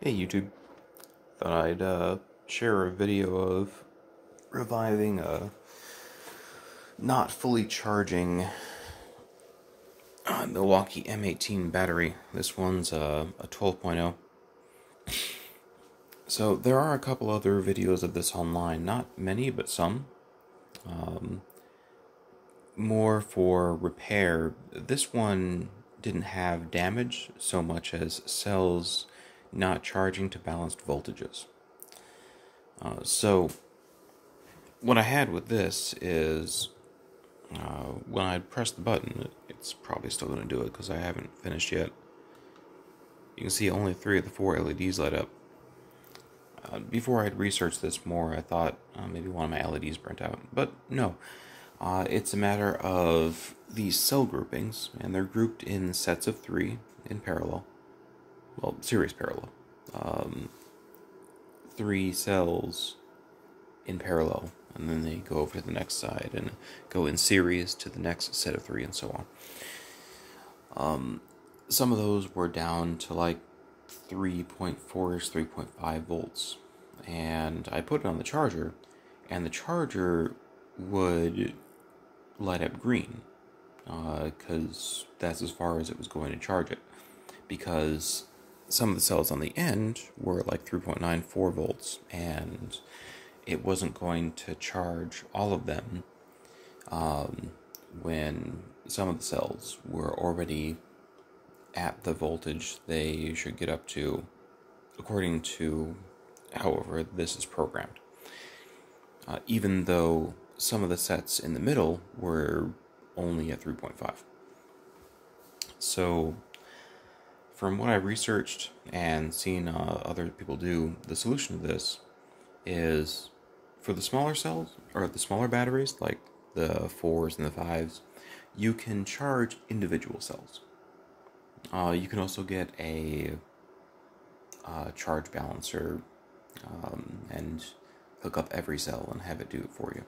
Hey YouTube, thought I'd share a video of reviving a not fully charging Milwaukee M18 battery. This one's a 12.0. So there are a couple other videos of this online, not many but some. More for repair. This one didn't have damage so much as cells not charging to balanced voltages. So what I had with this is when I press the button, it's probably still going to do it because I haven't finished yet. You can see only 3 of the 4 LEDs light up. Before I had researched this more, I thought maybe one of my LEDs burnt out, but no. It's a matter of these cell groupings, and they're grouped in sets of 3 in parallel. Well, series parallel. 3 cells in parallel, and then they go over to the next side and go in series to the next set of 3 and so on. Some of those were down to like 3.4-ish, 3.5 volts, and I put it on the charger, and the charger would light up green, because that's as far as it was going to charge it, because some of the cells on the end were like 3.94 volts, and it wasn't going to charge all of them when some of the cells were already at the voltage they should get up to, according to however this is programmed. Even though some of the sets in the middle were only at 3.5. So from what I researched and seen other people do, the solution to this is for the smaller cells, or the smaller batteries, like the 4s and the 5s, you can charge individual cells. You can also get a charge balancer and hook up every cell and have it do it for you.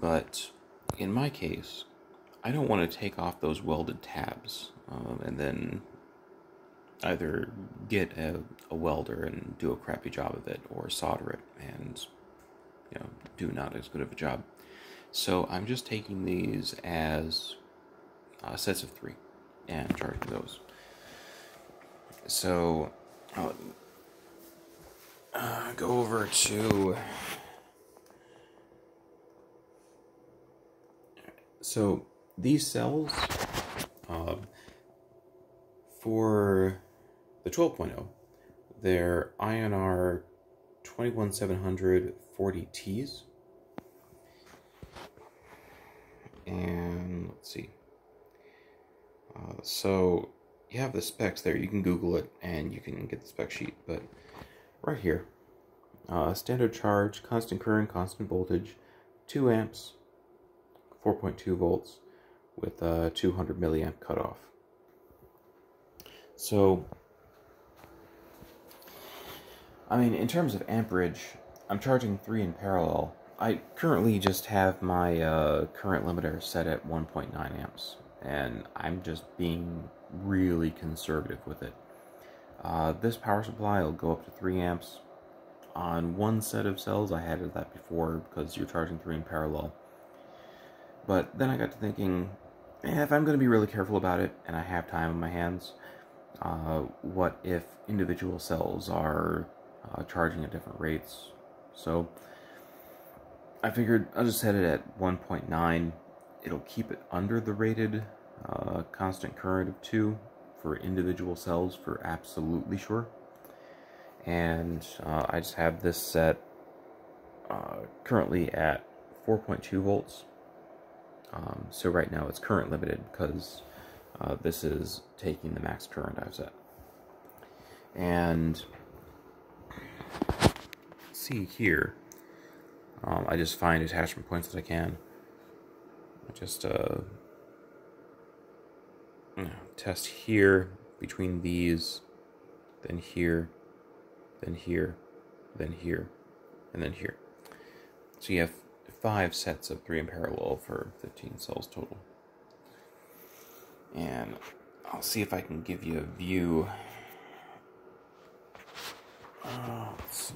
But in my case, I don't want to take off those welded tabs and then either get a welder and do a crappy job of it, or solder it and, you know, do not as good of a job. So I'm just taking these as sets of 3 and charging those. So I'll go over to... So these cells, for the 12.0, they're INR 21700-40Ts. And let's see. So you have the specs there. You can Google it and you can get the spec sheet. But right here, standard charge, constant current, constant voltage, 2 amps, 4.2 volts with a 200 milliamp cutoff. So, I mean, in terms of amperage, I'm charging 3 in parallel. I currently just have my current limiter set at 1.9 amps, and I'm just being really conservative with it. This power supply will go up to 3 amps. On one set of cells, I had that before because you're charging 3 in parallel. But then I got to thinking, if I'm going to be really careful about it and I have time on my hands, what if individual cells are charging at different rates? So I figured I'll just set it at 1.9. It'll keep it under the rated constant current of 2 for individual cells for absolutely sure. And I just have this set currently at 4.2 volts. So right now it's current limited because this is taking the max current I've set. And see here, I just find attachment points that I can. I just test here between these, then here, then here, then here, and then here. So you have 5 sets of 3 in parallel for 15 cells total. And I'll see if I can give you a view Let's see.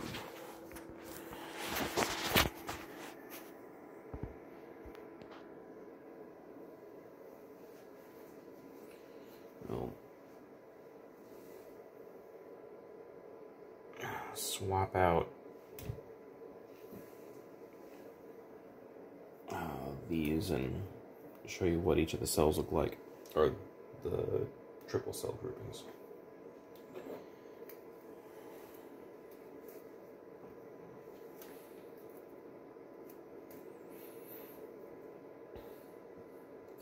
We'll swap out these and show you what each of the cells look like, or the triple cell groupings.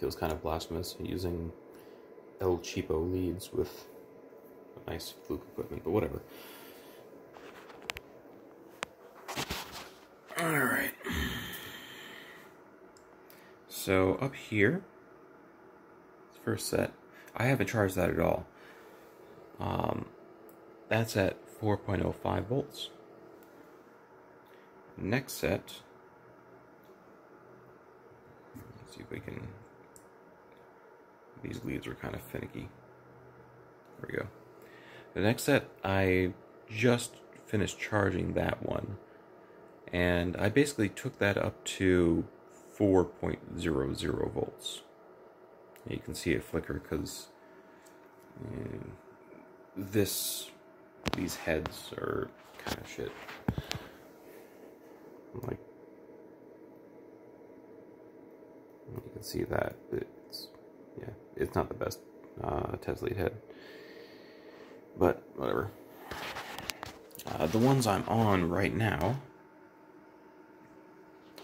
Feels kind of blasphemous using El Cheapo leads with nice Fluke equipment, but whatever. Alright. So up here, first set, I haven't charged that at all. That's at 4.05 volts. Next set, let's see if we can... These leads were kind of finicky. There we go. The next set, I just finished charging that one. And I basically took that up to 4.00 volts. And you can see it flicker because these heads are kind of shit. Like, you can see that. Yeah, it's not the best Tesla head, but whatever. The ones I'm on right now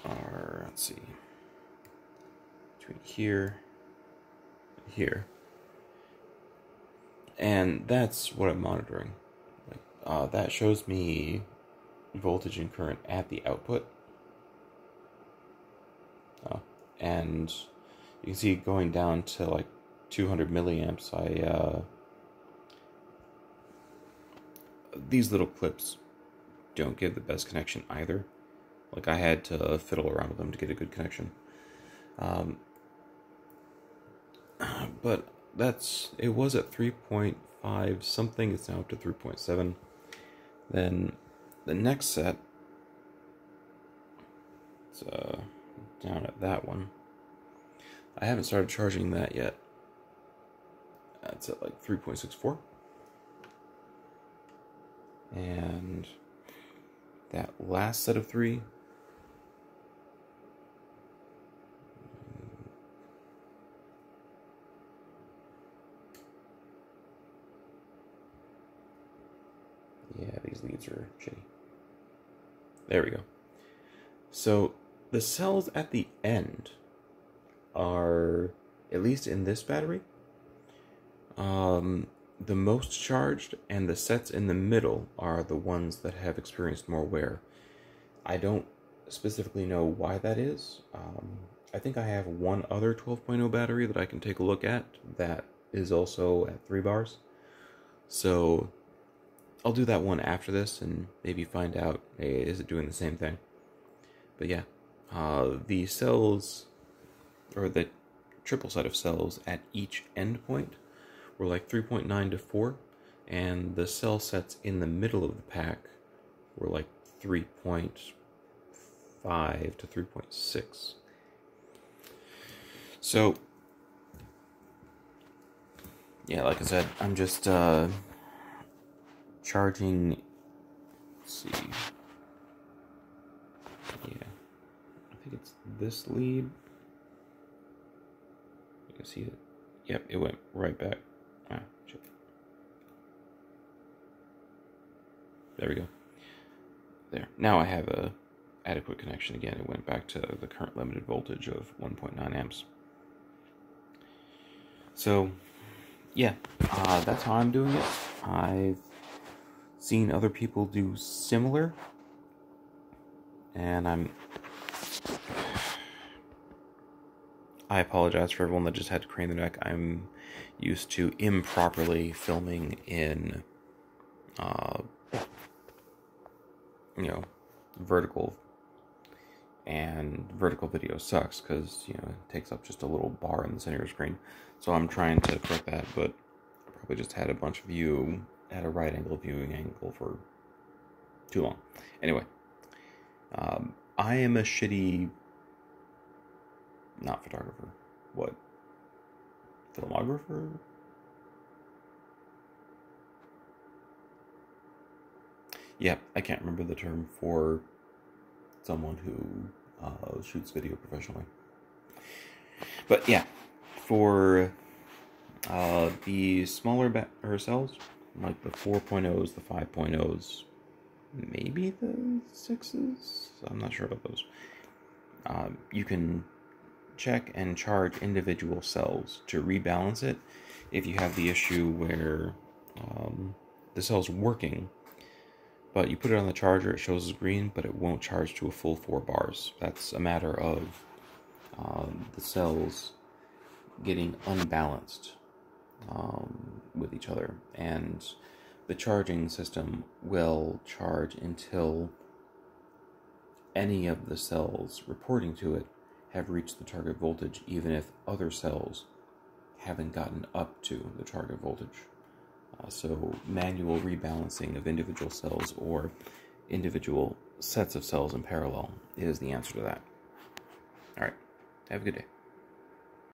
are, let's see, between here and here. And that's what I'm monitoring. Like, that shows me voltage and current at the output. And... you can see going down to like 200 milliamps, these little clips don't give the best connection either. Like, I had to fiddle around with them to get a good connection. But it was at 3.5 something, it's now up to 3.7. Then the next set, it's down at that one. I haven't started charging that yet. That's at like 3.64. And that last set of three. Yeah, these leads are shitty. There we go. So the cells at the end are, at least in this battery, the most charged, and the sets in the middle are the ones that have experienced more wear. I don't specifically know why that is. I think I have one other 12.0 battery that I can take a look at that is also at 3 bars. So I'll do that one after this and maybe find out, hey, is it doing the same thing? But yeah, the cells... or the triple set of cells at each endpoint were like 3.9 to 4, and the cell sets in the middle of the pack were like 3.5 to 3.6. So, yeah, like I said, I'm just charging, let's see, yeah, I think it's this lead. See it? Yep, it went right back. Ah, shit. There we go. There. Now I have a adequate connection again. It went back to the current limited voltage of 1.9 amps. So, yeah, that's how I'm doing it. I've seen other people do similar, and I apologize for everyone that just had to crane their neck. I'm used to improperly filming in, vertical. And vertical video sucks because, it takes up just a little bar in the center of the screen. So I'm trying to correct that, but I probably just had a bunch of you at a right angle viewing angle for too long. Anyway, I am a shitty, not photographer, what? Filmographer? Yeah, I can't remember the term for someone who shoots video professionally. But yeah, for the smaller batter cells, like the 4.0s, the 5.0s, maybe the 6s? I'm not sure about those. You can check and charge individual cells to rebalance it if you have the issue where the cell's working, but you put it on the charger, it shows as green, but it won't charge to a full 4 bars. That's a matter of the cells getting unbalanced with each other, and the charging system will charge until any of the cells reporting to it have reached the target voltage, even if other cells haven't gotten up to the target voltage. So manual rebalancing of individual cells or individual sets of cells in parallel is the answer to that. All right, have a good day.